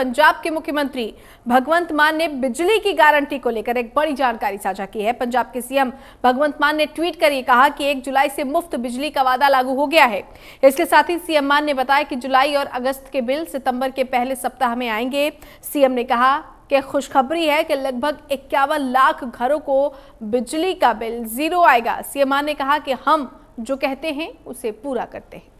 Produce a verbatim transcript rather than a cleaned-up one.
पंजाब के मुख्यमंत्री भगवंत मान ने बिजली की गारंटी को लेकर एक बड़ी जानकारी साझा की है। पंजाब के सीएम भगवंत मान ने ट्वीट कर ये कहा कि एक जुलाई से मुफ्त बिजली का वादा लागू हो गया है। इसके साथ ही सीएम मान ने बताया कि जुलाई और अगस्त के बिल सितंबर के पहले सप्ताह में आएंगे। सीएम ने कहा कि खुशखबरी है कि लगभग इक्यावन लाख घरों को बिजली का बिल जीरो आएगा। सीएम मान ने कहा कि हम जो कहते हैं उसे पूरा करते हैं।